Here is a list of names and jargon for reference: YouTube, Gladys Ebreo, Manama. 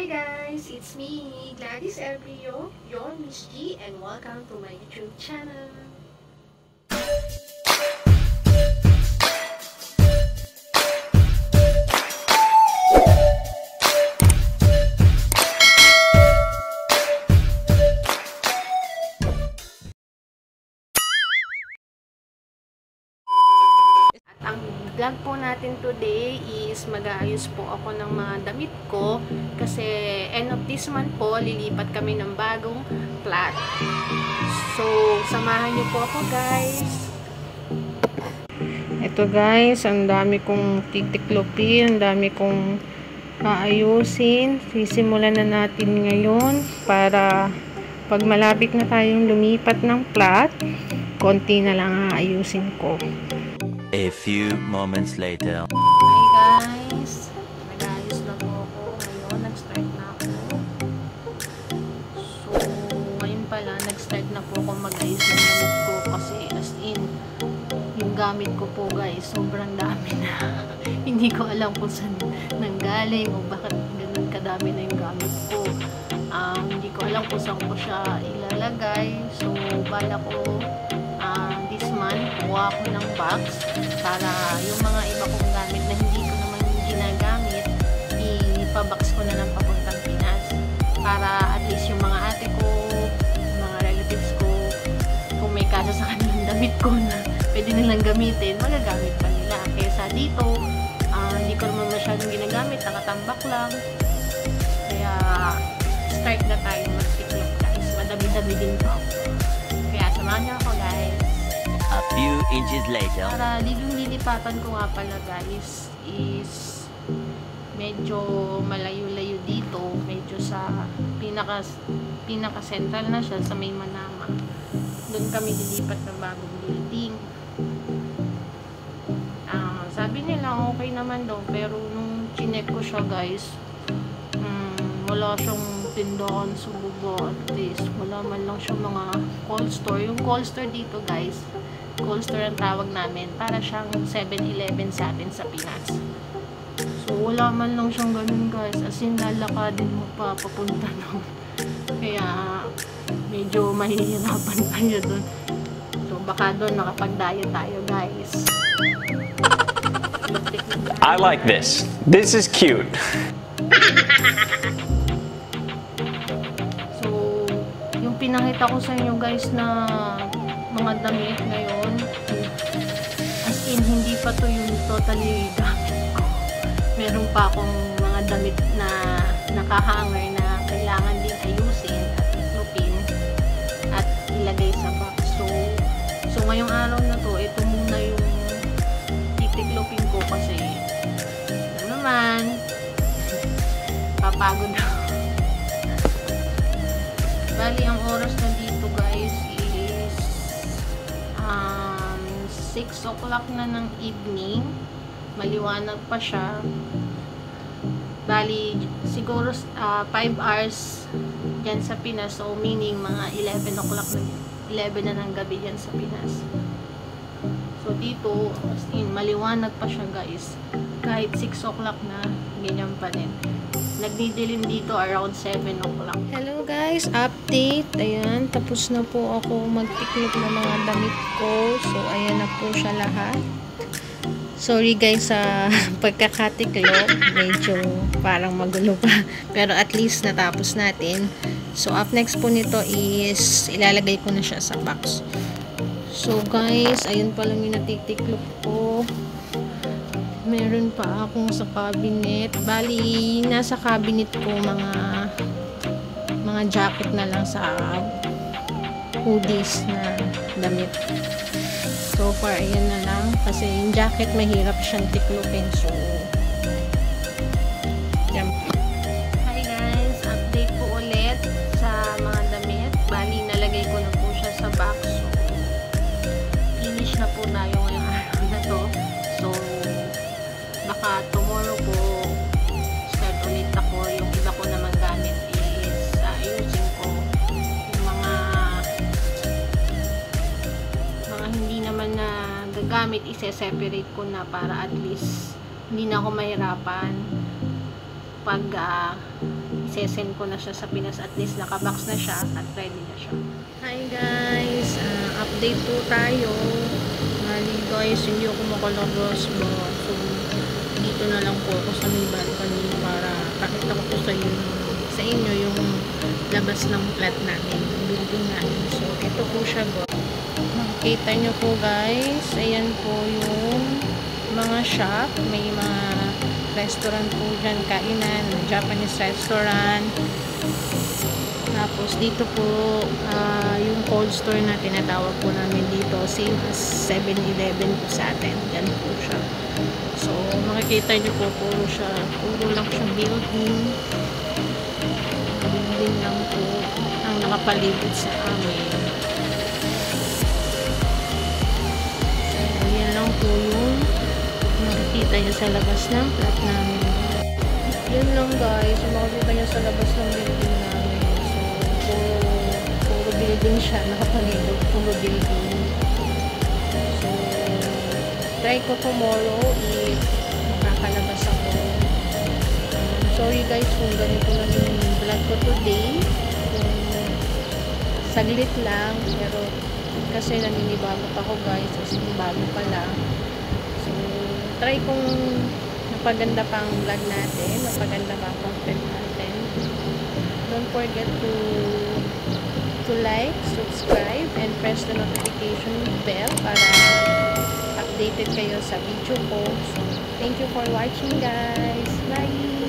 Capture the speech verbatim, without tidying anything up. Hi guys, it's me, Gladys Ebreo, your Miss G, and welcome to my YouTube channel. At ang vlog po natin today is mag-aayos po ako ng mga damit ko kasi end of this month po lilipat kami ng bagong flat. So, samahan niyo po ako guys. Ito guys, ang dami kong titiklopi, ang dami kong aayusin. Sisimulan na natin ngayon para pag malapit na tayong lumipat ng flat, konti na lang aayusin ko. A few moments later. Hey guys, nag-ayos na po ako ngayon, nag-start na ako. So, ngayon pala, nag-start na po ako mag-ayos ng gamit ko kasi as in, yung gamit ko po guys, sobrang dami na. Hindi ko alam kung saan nanggaling o bakit ganun kadami na yung gamit ko. Um, hindi ko alam kung saan ko siya ilalagay. So, bala ko Uh, this month, kuha ko ng box para yung mga iba kong gamit na hindi ko naman ginagamit ipabox ko na lang papuntang Pinas para at least yung mga ate ko, mga relatives ko, kung may kaso sa kanilang damit ko na pwede nilang gamitin, magagamit pa nila. Kaysa dito, uh, hindi ko naman masyadong ginagamit, nakatambak lang. Kaya start na tayo mag-picklip guys, madami-dami din po. Kaya samahan niyo ako guys. A few inches later. Para yung lilipatan ko nga pala guys is medyo malayo-layo dito, medyo sa pinaka pinaka central na siya sa may Manama. Doon kami lilipat ng bagong building. Ah, uh, sabi nila okay naman daw pero nung chinek ko siya guys, um, wala siyang Tindahan, Subugo, at least wala man lang siya mga cold store. Yung cold store dito guys, cold store ang tawag namin, para siyang seven eleven sa atin sa Pinas. So wala man lang siyang ganun guys, as in lalakadin mo pa papunta doon. Kaya medyo mahihirapan tayo doon. So baka doon nakapagdaya tayo guys. I like this. This is cute. Pinakita ko sa inyo guys na mga damit ngayon as in hindi pa to yung totally gamit ko, meron pa akong mga damit na nakahanger na kailangan din ayusin at iklopin at ilagay sa box. So, so ngayong araw na to ito muna yung titiklopin ko kasi ano naman papagod ako. Bali, ang oras na dito guys is um, six o'clock na ng evening. Maliwanag pa siya. Bali, siguro uh, five hours dyan sa Pinas. So, meaning mga eleven o'clock na eleven na ng gabi dyan sa Pinas. So, dito, as in, maliwanag pa siya guys. Kahit six o'clock na, ganyan pa din. Nagdidilim dito around seven o'clock. Hello guys, update. Ayan, tapos na po ako magtiklop ng mga damit ko. So, ayan na po siya lahat. Sorry guys sa uh, pagkakatiklop. Medyo parang magulo pa. Pero at least natapos natin. So, up next po nito is ilalagay ko na siya sa box. So guys, ayun pa lang yung natitiklop ko. Meron pa akong sa cabinet. Bali, nasa cabinet ko mga mga jacket na lang sa hoodies na damit. So far, ayan na lang. Kasi yung jacket, mahirap siyang tiklopin. So, yan. Hi guys! Update po ulit sa mga damit. Bali, nalagay ko na po siya sa box. So, finish na po na yung araw na to. So, baka tomorrow po start ulit ako. Yung iba ko naman gamit is uh, ayusin ko yung mga mga hindi naman na gagamit, ise-separate ko na para at least hindi na ako mahirapan pag uh, isesend ko na siya sa Pinas. At least nakabox na siya at ready na siya. Hi guys! Uh, update po tayo. Dito ay hindi ako makolor rose mo. So, dito na lang po ako sa may balcony para pakita ko po sa inyo, sa inyo yung labas ng flat natin. Building natin. So, ito po siya po. Makikita nyo po guys. Ayan po yung mga shop. May mga restaurant po dyan. Kainan. Japanese restaurant. Tapos dito po uh, yung cold store na tinatawag po namin dito. Same as seven eleven po sa atin. Yan po siya. So makikita nyo po puro siya. Puro lang siya building. Building lang po ang nakapaligid sa amin. So yan lang po yung makikita nyo sa labas ng flat namin. Yan lang guys. Makikita nyo sa labas ng building namin. Puro building siya, nakapalibog, puro building. So, try ko tomorrow if makakalabas ako. Um, sorry guys kung ganito lang yung vlog ko today. Um, saglit lang, pero kasi naninibagot ako guys, kasi bago pa lang. So, try kong napaganda pa ang vlog natin, napaganda pa ang content natin. Don't forget to to like, subscribe, and press the notification bell para updated kayo sa video ko. So, thank you for watching guys. Bye!